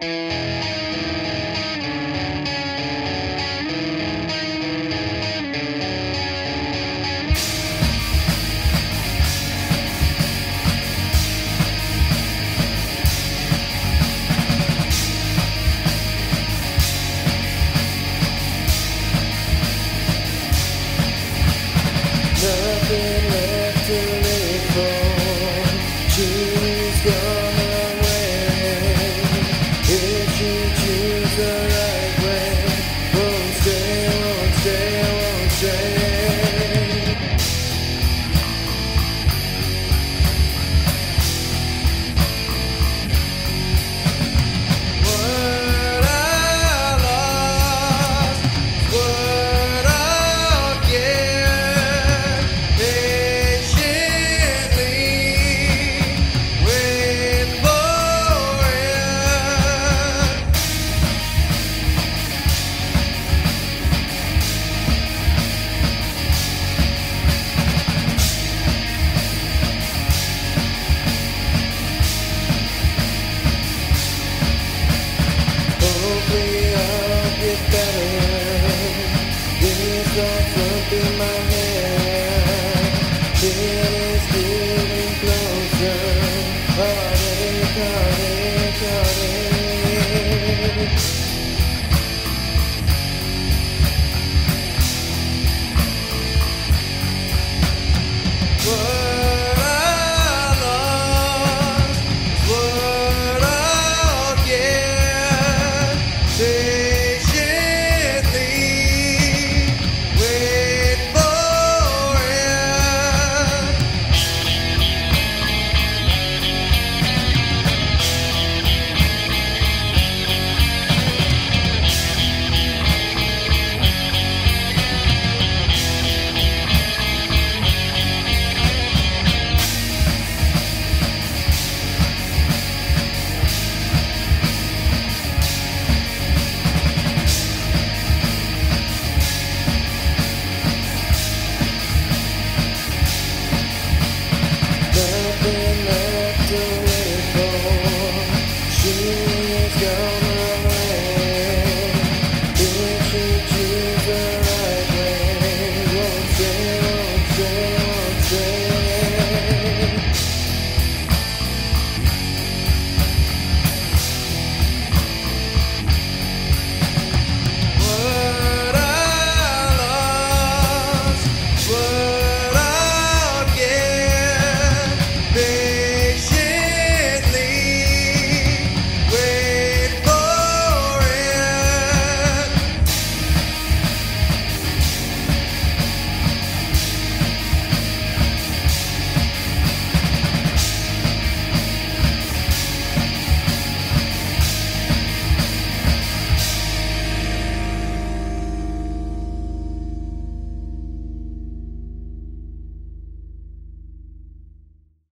Nothing left to live for. She's gone away. If she chooses the right way, won't stay, won't stay, won't stay. What I lost, what I'll get. Got it.